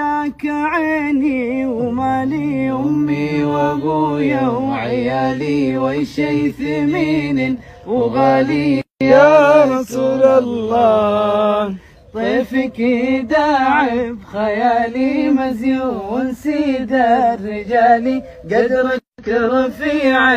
فداك عيني ومالي أمي وأبويا وعيالي وشي ثمين وغالي يا رسول الله. طيفك داعب خيالي مزيون سيد الرجال قدرك رفيع.